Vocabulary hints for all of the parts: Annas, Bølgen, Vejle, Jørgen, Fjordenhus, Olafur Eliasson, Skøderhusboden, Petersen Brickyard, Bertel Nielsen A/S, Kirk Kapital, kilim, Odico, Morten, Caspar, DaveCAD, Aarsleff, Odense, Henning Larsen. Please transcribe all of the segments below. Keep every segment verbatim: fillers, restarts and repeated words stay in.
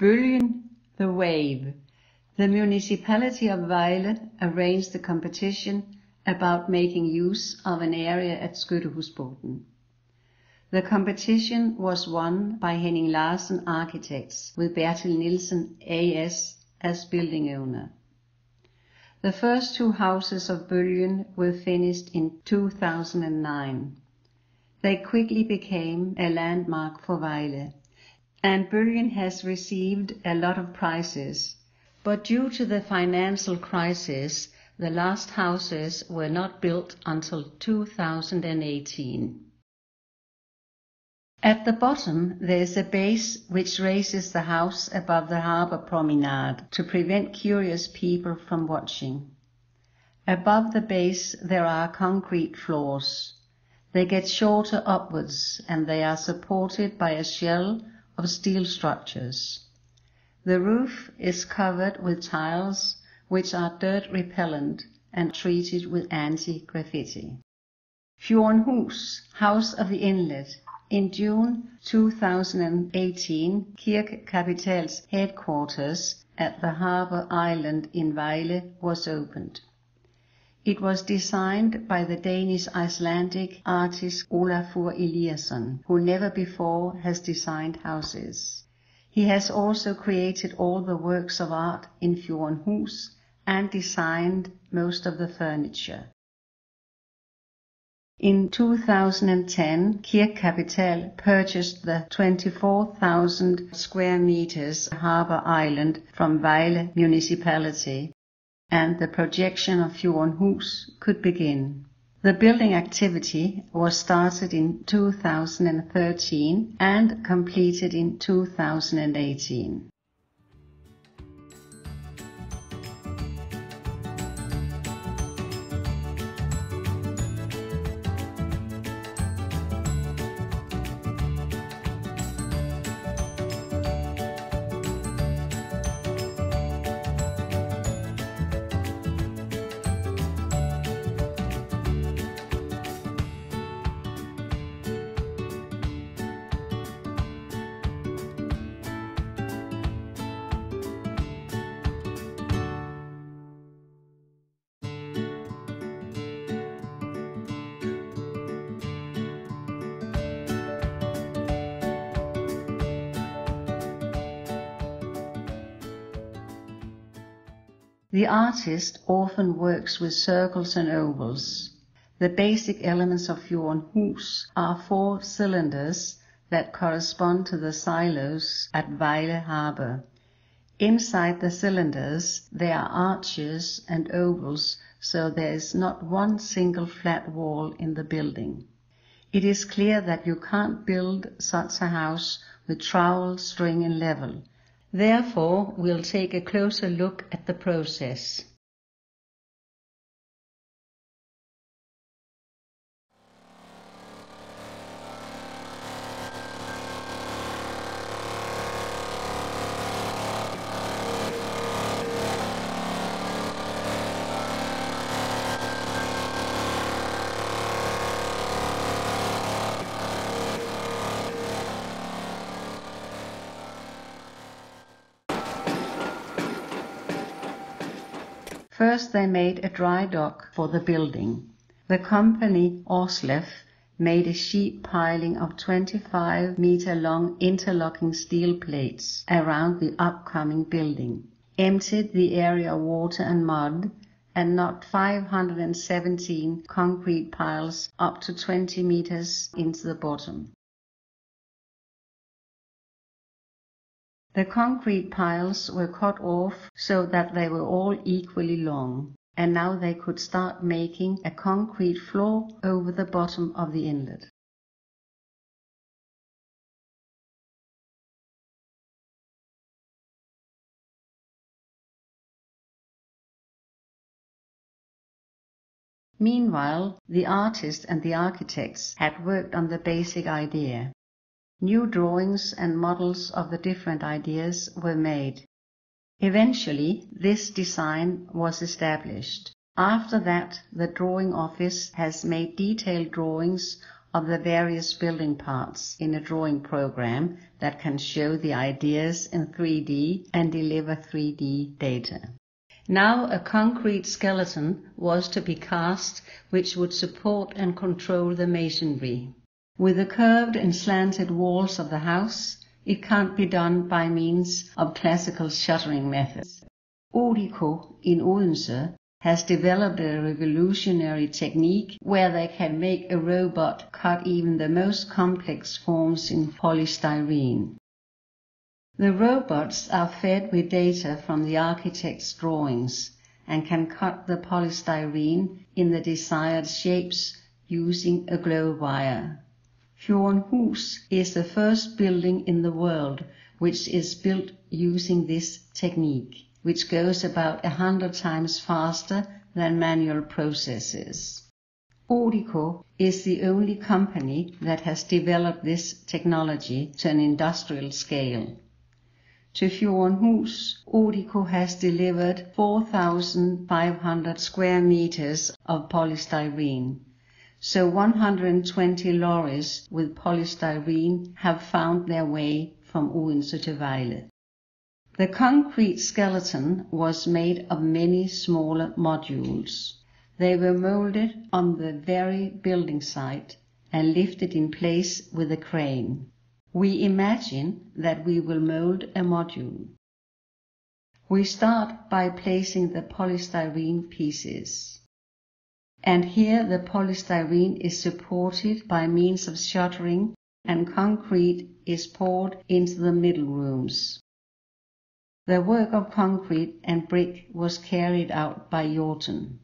Bølgen, the wave. The municipality of Vejle arranged the competition about making use of an area at Skøderhusboden. The competition was won by Henning Larsen Architects with Bertel Nielsen A S as building owner. The first two houses of Bølgen were finished in two thousand nine. They quickly became a landmark for Vejle, and Bølgen has received a lot of prizes. But due to the financial crisis, the last houses were not built until two thousand eighteen. At the bottom there is a base which raises the house above the harbour promenade to prevent curious people from watching. Above the base there are concrete floors. They get shorter upwards and they are supported by a shell of steel structures. The roof is covered with tiles which are dirt repellent and treated with anti-graffiti. Fjordenhus, House of the Inlet. In June two thousand eighteen, Kirk Kapital's headquarters at the harbour island in Vejle was opened. It was designed by the Danish-Icelandic artist Olafur Eliasson, who never before has designed houses. He has also created all the works of art in Fjordenhus and designed most of the furniture. In two thousand ten, Kirk Kapital purchased the twenty-four thousand square meters harbour island from Vejle municipality, and the projection of Fjordenhus could begin. The building activity was started in two thousand thirteen and completed in two thousand eighteen. The artist often works with circles and ovals. The basic elements of Fjordenhus are four cylinders that correspond to the silos at Vejle harbour. Inside the cylinders there are arches and ovals, so there is not one single flat wall in the building. It is clear that you can't build such a house with trowel, string and level. Therefore, we'll take a closer look at the process. First they made a dry dock for the building. The company Aarsleff made a sheet piling of twenty-five meter long interlocking steel plates around the upcoming building, emptied the area of water and mud, and knocked five hundred seventeen concrete piles up to twenty meters into the bottom. The concrete piles were cut off so that they were all equally long, and now they could start making a concrete floor over the bottom of the inlet. Meanwhile, the artist and the architects had worked on the basic idea. New drawings and models of the different ideas were made. Eventually, this design was established. After that, the drawing office has made detailed drawings of the various building parts in a drawing program that can show the ideas in three D and deliver three D data. Now a concrete skeleton was to be cast which would support and control the masonry. With the curved and slanted walls of the house, it can't be done by means of classical shuttering methods. Odico in Odense has developed a revolutionary technique where they can make a robot cut even the most complex forms in polystyrene. The robots are fed with data from the architect's drawings and can cut the polystyrene in the desired shapes using a glow wire. Fjordenhus is the first building in the world which is built using this technique, which goes about a hundred times faster than manual processes. Odico is the only company that has developed this technology to an industrial scale. To Fjordenhus, Odico has delivered four thousand five hundred square meters of polystyrene, so one hundred twenty lorries with polystyrene have found their way from Odense to Vejle. The concrete skeleton was made of many smaller modules. They were molded on the very building site and lifted in place with a crane. We imagine that we will mold a module. We start by placing the polystyrene pieces. And here the polystyrene is supported by means of shuttering, and concrete is poured into the middle rooms. The work of concrete and brick was carried out by Jørgen.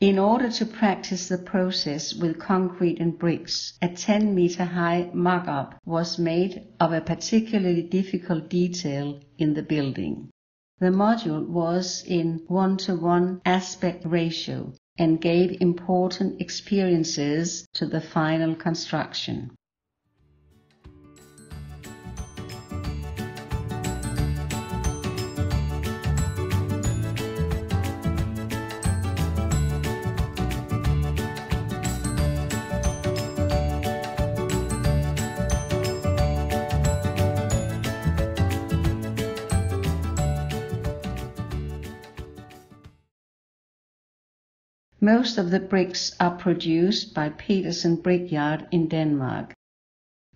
In order to practice the process with concrete and bricks, a ten meter high mock-up was made of a particularly difficult detail in the building. The module was in one to one aspect ratio and gave important experiences to the final construction. Most of the bricks are produced by Petersen Brickyard in Denmark.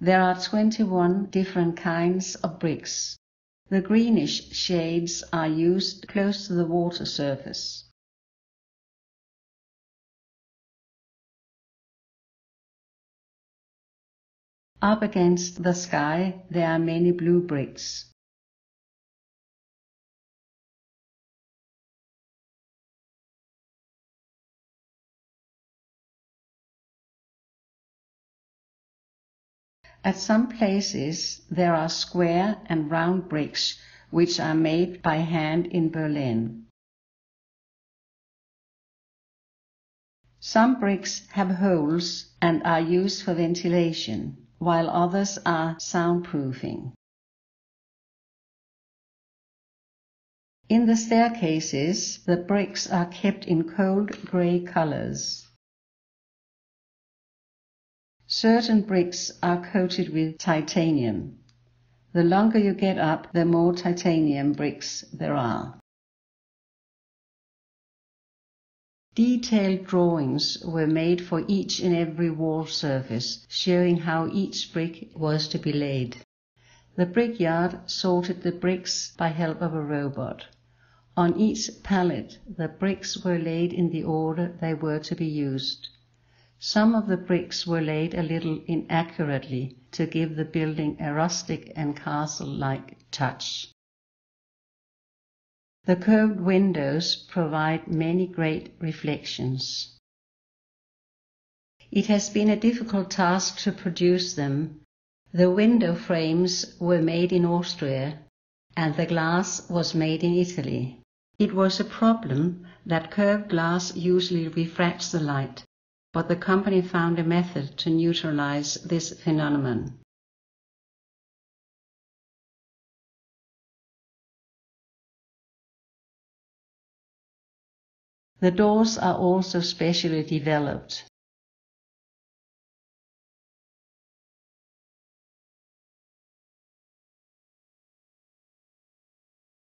There are twenty-one different kinds of bricks. The greenish shades are used close to the water surface. Up against the sky, there are many blue bricks. At some places there are square and round bricks which are made by hand in Berlin. Some bricks have holes and are used for ventilation, while others are soundproofing. In the staircases, the bricks are kept in cold grey colors. Certain bricks are coated with titanium. The longer you get up, the more titanium bricks there are. Detailed drawings were made for each and every wall surface, showing how each brick was to be laid. The brickyard sorted the bricks by help of a robot. On each pallet, the bricks were laid in the order they were to be used. Some of the bricks were laid a little inaccurately to give the building a rustic and castle-like touch. The curved windows provide many great reflections. It has been a difficult task to produce them. The window frames were made in Austria, and the glass was made in Italy. It was a problem that curved glass usually refracts the light, but the company found a method to neutralize this phenomenon. The doors are also specially developed.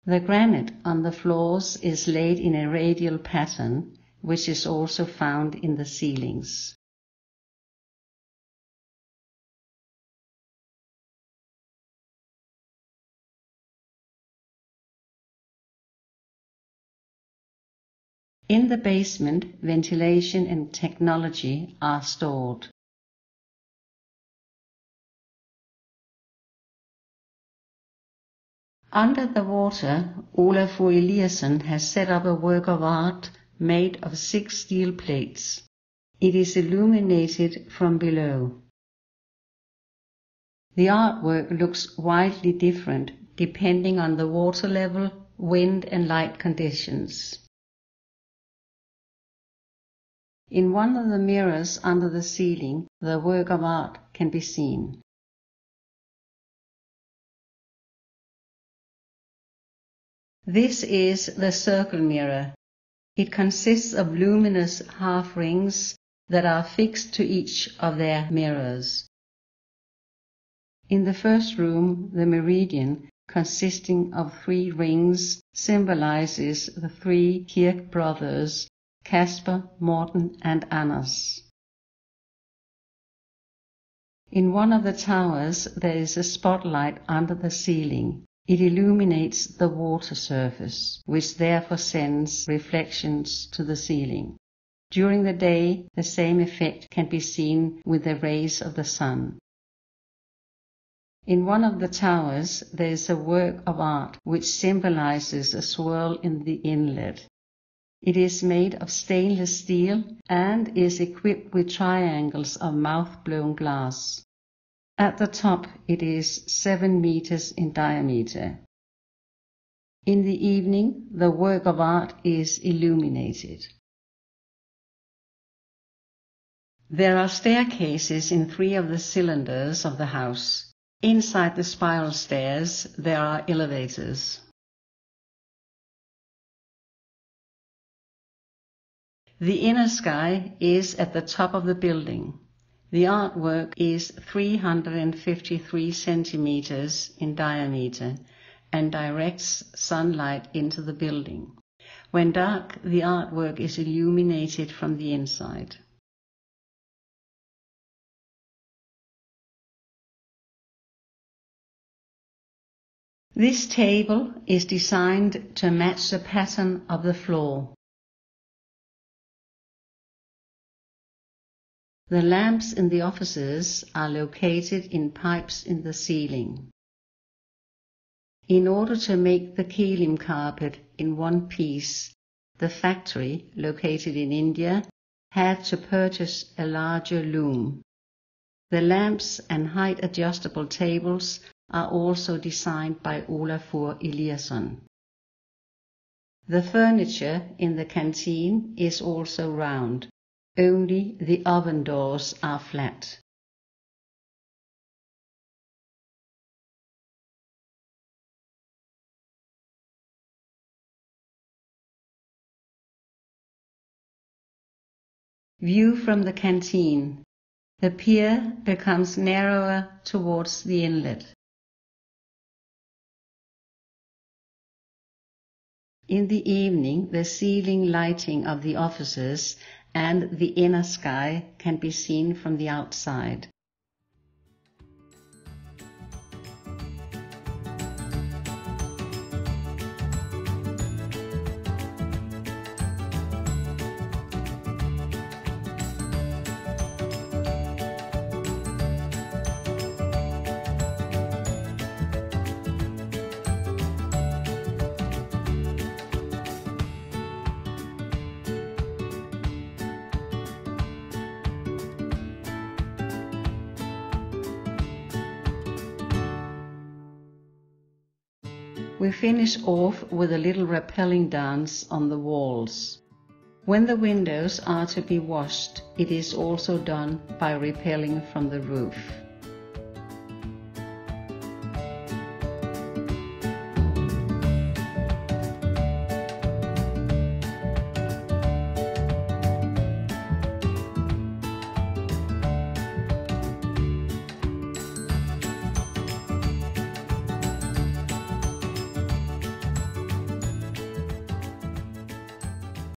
The granite on the floors is laid in a radial pattern, which is also found in the ceilings. In the basement, ventilation and technology are stored. Under the water, Olafur Eliasson has set up a work of art made of six steel plates. It is illuminated from below. The artwork looks widely different depending on the water level, wind and light conditions. In one of the mirrors under the ceiling, the work of art can be seen. This is the circle mirror. It consists of luminous half rings that are fixed to each of their mirrors. In the first room, the meridian, consisting of three rings, symbolizes the three Kirk brothers, Caspar, Morten and Annas. In one of the towers there is a spotlight under the ceiling. It illuminates the water surface, which therefore sends reflections to the ceiling. During the day, the same effect can be seen with the rays of the sun. In one of the towers there is a work of art which symbolizes a swirl in the inlet. It is made of stainless steel and is equipped with triangles of mouth-blown glass. At the top it is seven meters in diameter. In the evening the work of art is illuminated. There are staircases in three of the cylinders of the house. Inside the spiral stairs there are elevators. The inner sky is at the top of the building. The artwork is three hundred fifty-three centimeters in diameter and directs sunlight into the building. When dark, the artwork is illuminated from the inside. This table is designed to match the pattern of the floor. The lamps in the offices are located in pipes in the ceiling. In order to make the kilim carpet in one piece, the factory, located in India, had to purchase a larger loom. The lamps and height-adjustable tables are also designed by Olafur Eliasson. The furniture in the canteen is also round. Only the oven doors are flat. View from the canteen. The pier becomes narrower towards the inlet. In the evening, the ceiling lighting of the offices and the inner sky can be seen from the outside. We finish off with a little rappelling dance on the walls. When the windows are to be washed, it is also done by rappelling from the roof.